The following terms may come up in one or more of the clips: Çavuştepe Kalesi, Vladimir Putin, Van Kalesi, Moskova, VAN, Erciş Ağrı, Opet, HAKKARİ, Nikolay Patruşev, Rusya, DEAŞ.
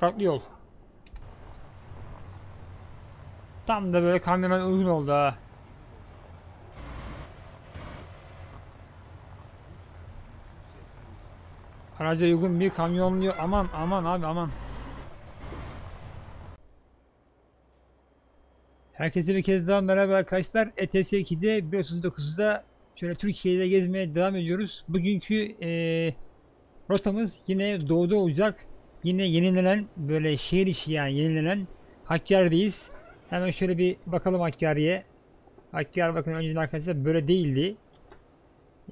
Yapraklı yol. Tam da böyle kamyona uygun oldu ha. Araca uygun bir kamyon diyor. Aman aman abi aman. Herkese bir kez daha merhaba arkadaşlar. ETS 2'de 1.39'da şöyle Türkiye'de gezmeye devam ediyoruz. Bugünkü rotamız yine doğuda olacak. Yine yenilenen böyle şehir içi yani yenilenen Hakkari'deyiz. Hemen şöyle bir bakalım Hakkari'ye. Hakkari bakın önceden arkadaşlar böyle değildi.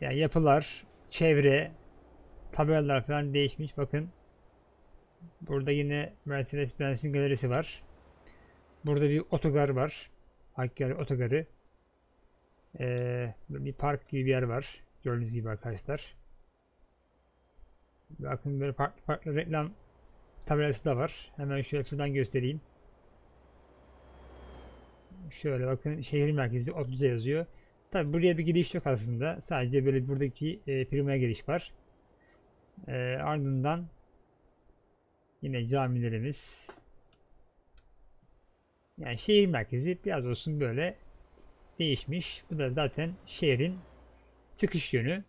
Yani yapılar, çevre, tabelalar falan değişmiş bakın. Burada yine Mercedes-Benz'in galerisi var. Burada bir otogar var. Hakkari otogarı. Bir park gibi bir yer var. Gördüğünüz gibi arkadaşlar. Bakın böyle farklı farklı reklam tabelası da var. Hemen şöyle şuradan göstereyim. Şöyle bakın şehir merkezi 33'e yazıyor. Tabi buraya bir giriş yok aslında. Sadece böyle buradaki firmaya giriş var. Ardından yine camilerimiz. Yani şehir merkezi biraz olsun böyle değişmiş. Bu da zaten şehrin çıkış yönü.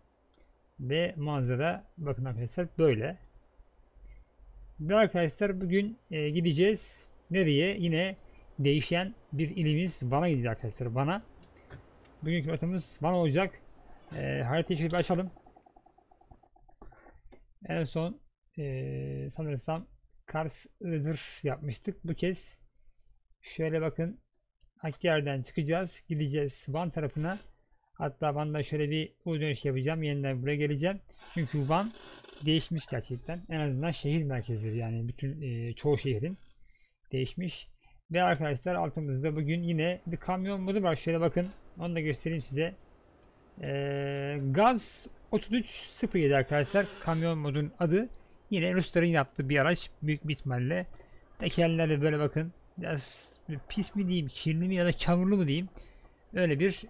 Ve manzara bakın arkadaşlar böyle. Ve arkadaşlar bugün gideceğiz. Nereye? Yine değişen bir ilimiz Van'a gideceğiz arkadaşlar. Van'a. Bugünkü rotamız Van olacak. Haritayı şöyle bir açalım. En son sanırsam Kars Iğdır yapmıştık. Bu kez şöyle bakın Hakkari'den çıkacağız. Gideceğiz Van tarafına. Hatta Van'da şöyle bir U dönüş yapacağım. Yeniden buraya geleceğim. Çünkü Van değişmiş gerçekten. En azından şehir merkezi yani bütün çoğu şehrin değişmiş. Ve arkadaşlar altımızda bugün yine bir kamyon modu var. Şöyle bakın. Onu da göstereyim size. Gaz 33.07 arkadaşlar. Kamyon modunun adı. Yine Rusların yaptığı bir araç. Büyük bir ihtimalle. Tekerlerle böyle bakın. Biraz pis mi diyeyim, kirli mi ya da çamurlu mu diyeyim. Öyle bir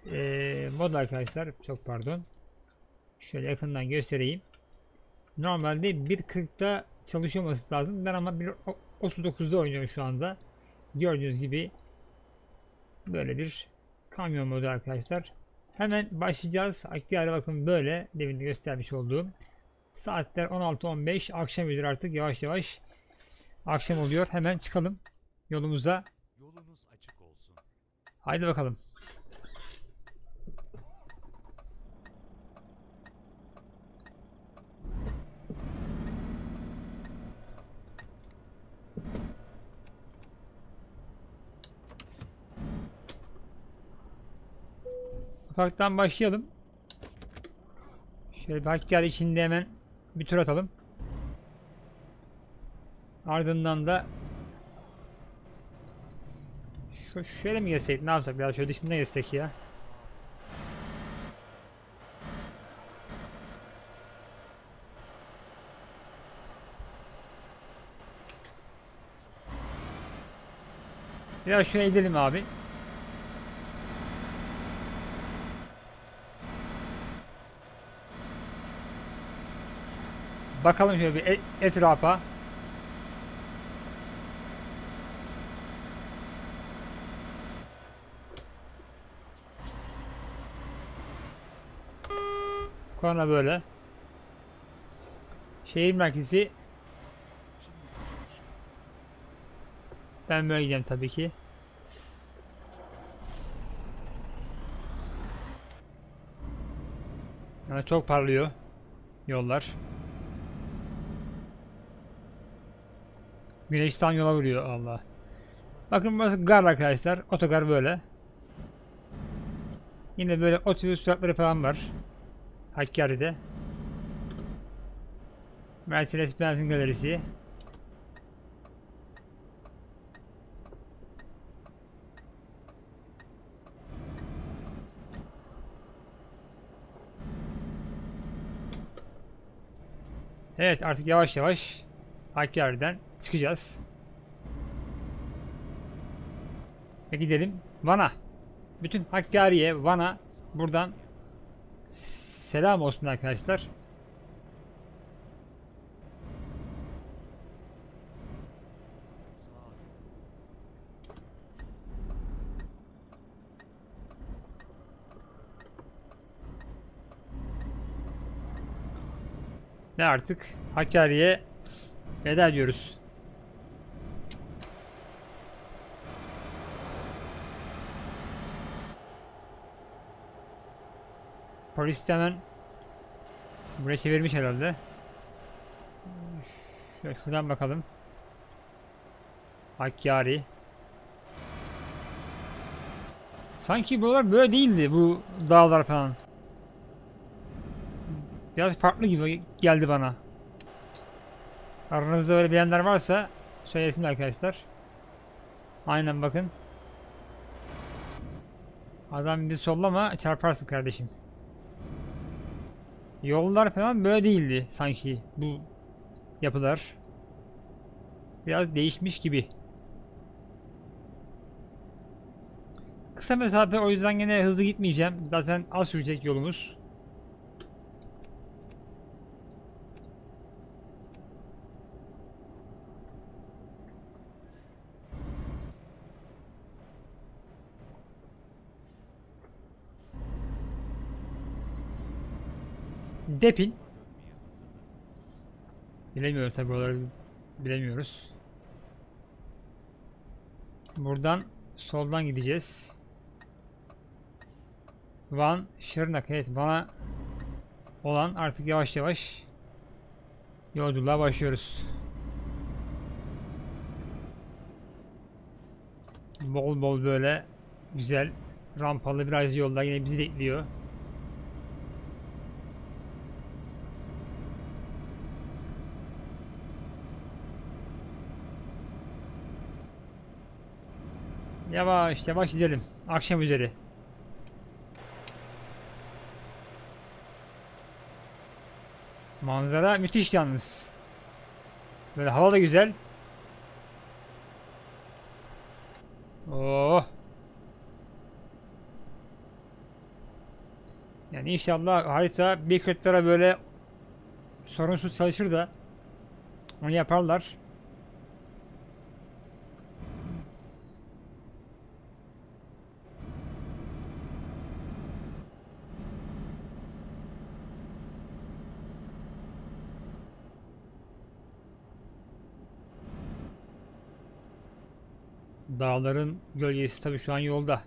mod arkadaşlar. Çok pardon. Şöyle yakından göstereyim. Normalde 1.40'da çalışılması lazım. Ben ama 1.39'da oynuyorum şu anda. Gördüğünüz gibi böyle bir kamyon modu arkadaşlar. Hemen başlayacağız. Hakkari bakın böyle. Demin de göstermiş olduğum. Saatler 16:15. Akşam üzeri artık yavaş yavaş akşam oluyor. Hemen çıkalım yolumuza. Yolunuz açık olsun. Haydi bakalım. Ufaktan başlayalım. Şöyle bir Hakkari içinde hemen bir tur atalım. Ardından da şöyle mi gezsek? Ne yapsak ya? Şöyle dışında gezsek ya. Biraz şöyle gidelim abi. Bakalım şöyle bir etrafa. Korna böyle. Şehir merkezi. Ben böyle gideceğim tabii ki. Yani çok parlıyor yollar. Güneş tam yola vuruyor Allah. Bakın burası gar arkadaşlar. Otogar böyle. Yine böyle otobüs durakları falan var. Hakkari'de. Mercedes-Benz'in galerisi. Evet artık yavaş yavaş Hakkari'den çıkacağız. Ve gidelim Van'a. Bütün Hakkari'ye, Van'a buradan selam olsun arkadaşlar. Ve artık Hakkari'ye veda ediyoruz. Polis de hemen buraya çevirmiş herhalde. Şöyle şuradan bakalım. Hakkari. Sanki buralar böyle değildi, bu dağlar falan. Biraz farklı gibi geldi bana. Aranızda böyle bilenler varsa söylesin arkadaşlar. Aynen bakın. Adam bir sollama çarparsın kardeşim. Yollar falan böyle değildi sanki bu yapılar. Biraz değişmiş gibi. Kısa mesafe, o yüzden gene hızlı gitmeyeceğim. Zaten az sürecek yolumuz. Depin. Bilemiyorum tabi, oraları bilemiyoruz. Buradan soldan gideceğiz. Van, Şırnak. Evet, Van'a olan artık yavaş yavaş yolculuğa başlıyoruz. Bol bol böyle güzel rampalı virajlı yollar yine bizi bekliyor. Yavaş yavaş gidelim. Akşam üzeri. Manzara müthiş yalnız. Böyle hava da güzel. Oh. Yani inşallah harita bir kırklara böyle sorunsuz çalışır da onu yaparlar. Dağların gölgesi tabii şu an yolda.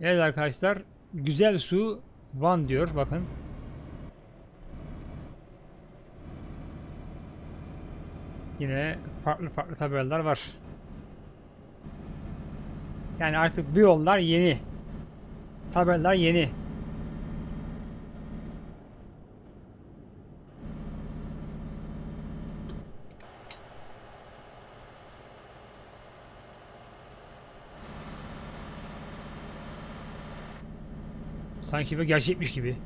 Evet arkadaşlar, güzel su Van diyor bakın. Yine farklı farklı tabelalar var. Yani artık bu yollar yeni. Tabelalar yeni. Sanki böyle gerçekmiş gibi.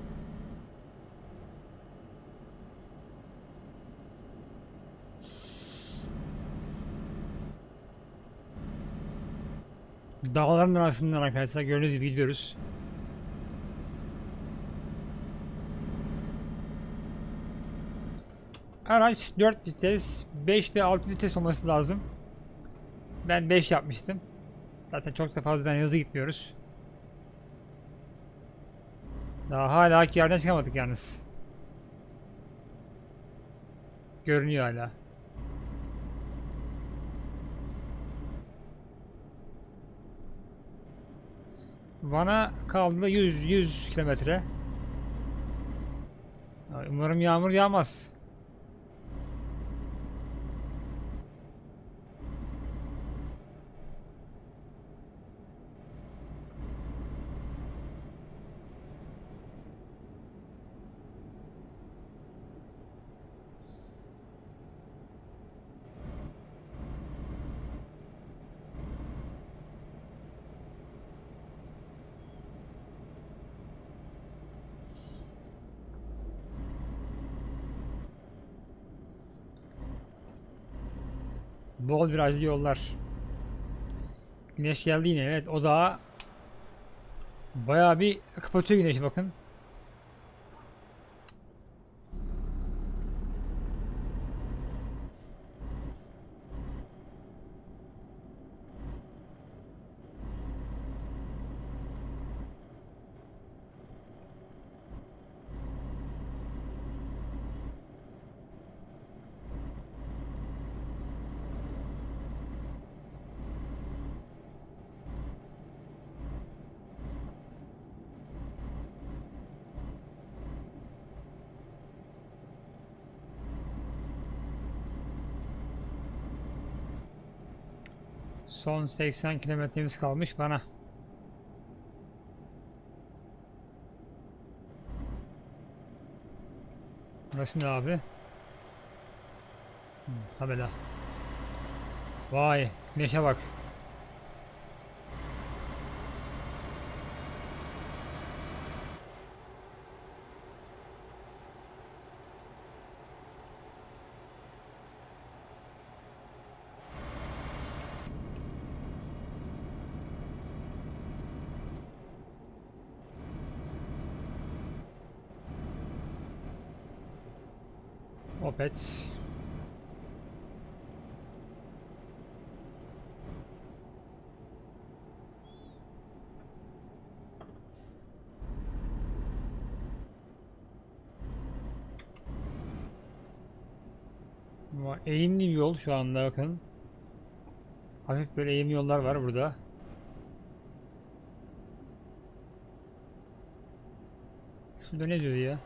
Dağların arasından arkadaşlar gördüğünüz gibi gidiyoruz. Araç 4 vites, 5 ve 6 vites olması lazım. Ben 5 yapmıştım. Zaten çok da fazla hızlı gitmiyoruz. Daha hala Hakkari'den çıkamadık yalnız. Görünüyor hala. Van'a kaldı 100 kilometre. Umarım yağmur yağmaz. Bol virajlı yollar. Güneş geldi yine. Evet, o dağı bayağı bir kapatıyor güneş bakın. Son 80 kilometremiz kalmış bana. Burası ne abi? Tabela. Vay, güneşe bak. Opet. Eğimli bir yol şu anda, bakın. Hafif böyle eğimli yollar var burada. Şurada ne diyor ya?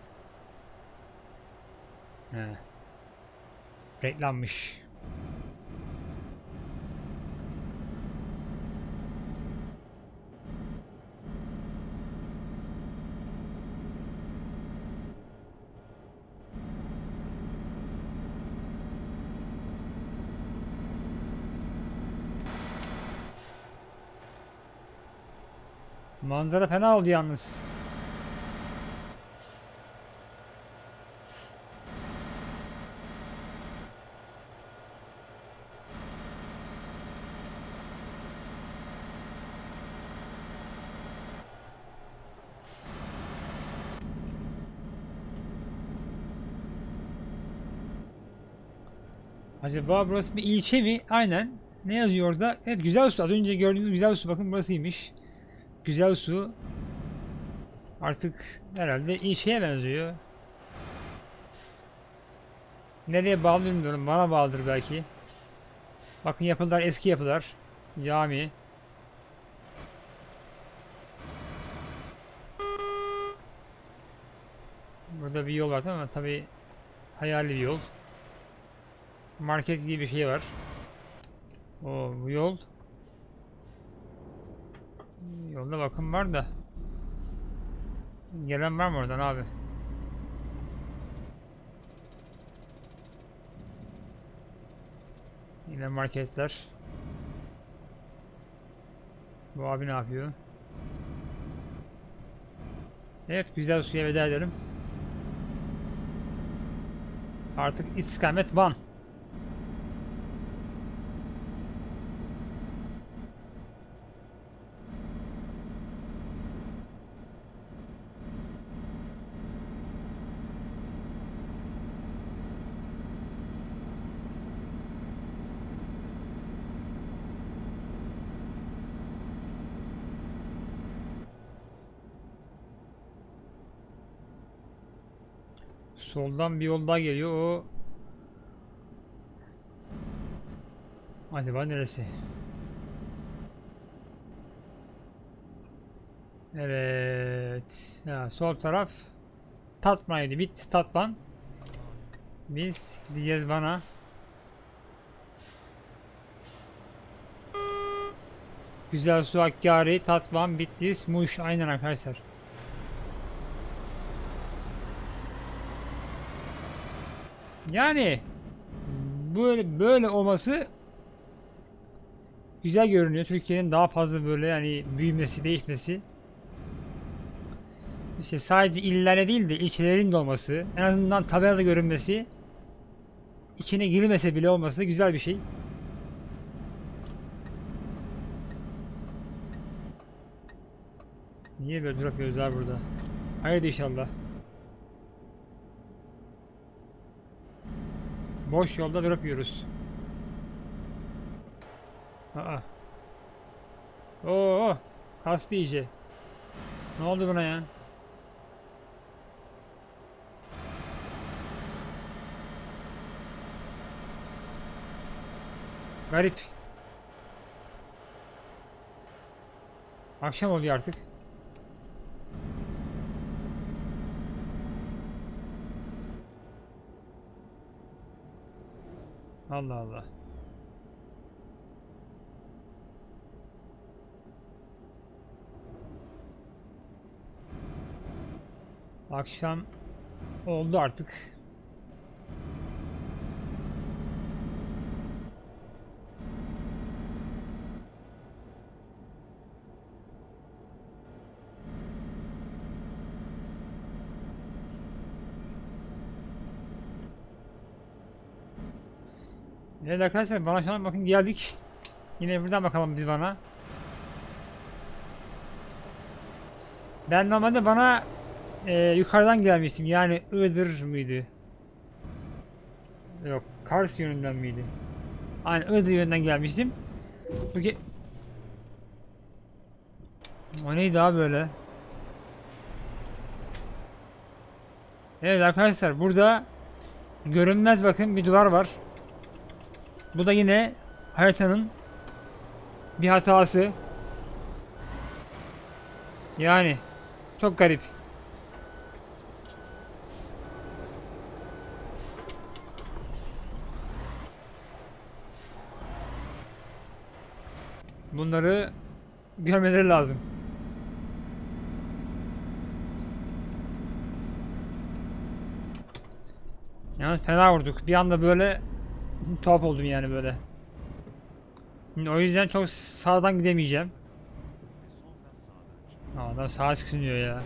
He. Reklammış. Manzara fena oldu yalnız. Acaba burası bir ilçe mi? Aynen. Ne yazıyor orada? Evet, Güzelsu. Az önce gördüğünüz Güzelsu, bakın burasıymış. Güzelsu artık herhalde ilçeye benziyor. Nereye bağlı bilmiyorum. Bana bağlıdır belki. Bakın yapılar, eski yapılar. Cami. Burada bir yol var ama tabii hayali bir yol. Market gibi bir şey var. O bu yol. Yolda bakım var da. Gelen var mı oradan abi? Yine marketler. Bu abi ne yapıyor? Evet, güzel suya veda edelim. Artık istikamet Van. Soldan bir yol daha geliyor. O acaba neresi? Evet. Ya, sol taraf Tatvan'ydı. Bit Tatvan. Biz gideceğiz bana. Güzelsu, Hakkari, Tatvan, Bitlis, Muş. Aynen arkadaşlar. Yani böyle olması güzel görünüyor. Türkiye'nin daha fazla böyle yani büyümesi, değişmesi. İşte sadece illere değil de ilçelerin de olması, en azından tabelada görünmesi, içine girilmese bile olması güzel bir şey. Niye böyle durak gözler burada? Hayırdır inşallah. Boş yolda durup yürüyoruz. Aa. Oo, kastı iyice. Ne oldu buna ya? Garip. Akşam oluyor artık. Allah Allah. Akşam oldu artık. Evet arkadaşlar, bana şu an bakın geldik. Yine buradan bakalım biz bana. Ben normalde bana yukarıdan gelmiştim. Yani Iğdır mıydı? Yok, Kars yönünden miydi? Aynen, Iğdır yönünden gelmiştim. Peki. O neydi abi böyle? Evet arkadaşlar, burada görünmez bakın bir duvar var. Bu da yine haritanın bir hatası. Yani çok garip. Bunları görmeleri lazım. Yalnız fena vurduk. Bir anda böyle tuhaf oldum yani böyle. Şimdi o yüzden çok sağdan gidemeyeceğim. Adam sağa çıksın diyor ya.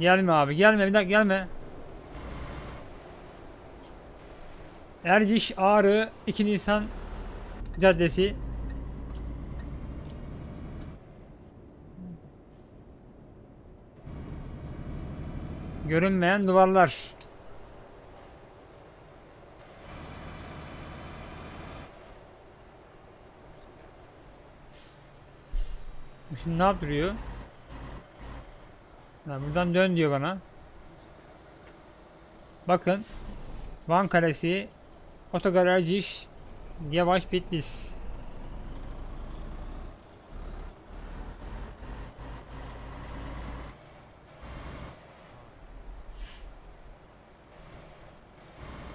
Gelme abi, gelme, bir dakika gelme. Erciş Ağrı 2 Nisan Caddesi. Görünmeyen duvarlar. Şimdi ne yapıyor? Yani buradan dön diyor bana. Bakın, Van Kalesi, Otogar Erciş, Yavaş Bitlis.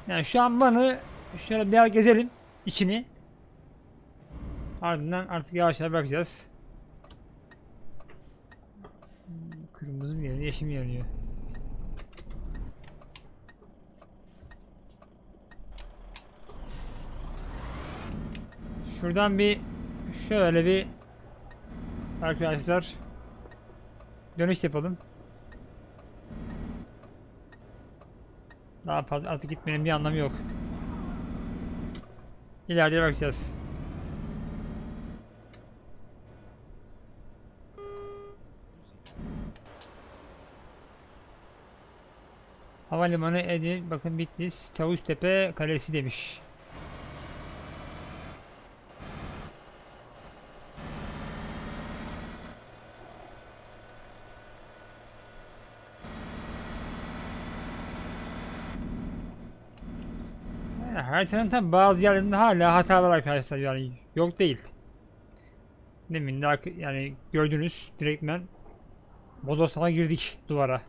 Yani şu an bana şöyle bir gezelim içini. Ardından artık yavaş yavaş bakacağız. Kırmızı mı yanıyor, yeşil mi yanıyor? Şuradan bir şöyle bir arkadaşlar dönüş yapalım. Daha fazla artık gitmenin bir anlamı yok. İleride bakacağız. Havalimanı Edir, bakın Bitlis, Çavuştepe Kalesi demiş. Yani haritanın tabi bazı yerlerinde hala hatalar arkadaşlar, yani yok değil. Demin de yani gördünüz, direktmen bodoslama girdik duvara.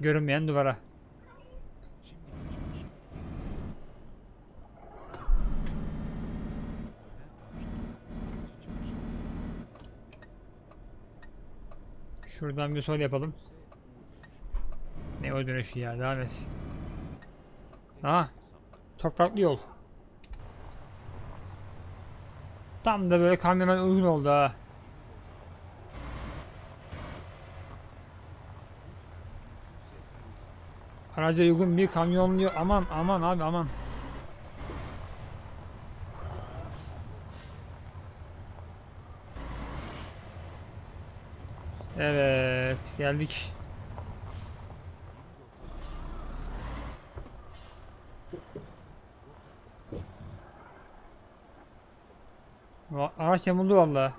Görünmeyen duvara. Şuradan bir sol yapalım. Ne o dönüşü ya, daha neyse. Aha, topraklı yol. Tam da böyle kamyona uygun oldu ha. Araca uygun bir kamyonlu, aman aman abi aman. Evet, geldik. Araç yamuldu vallahi.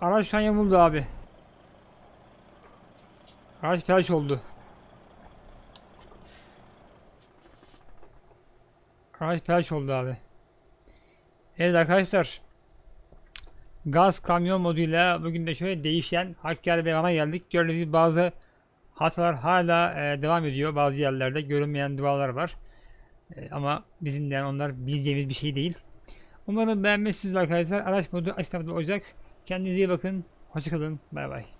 Araç şu an yamuldu abi. Araç felç oldu. Araç felç oldu abi. Evet arkadaşlar, gaz kamyon moduyla bugün de şöyle değişen Hakkari ve Van'a geldik. Gördüğünüz gibi bazı hatalar hala devam ediyor. Bazı yerlerde görünmeyen duvarlar var. Ama bizim de yani onlar bileceğimiz bir şey değil. Umarım beğenmişsiniz arkadaşlar. Araç modu açıklamada olacak. Kendinize iyi bakın. Hoşça kalın. Bay bay.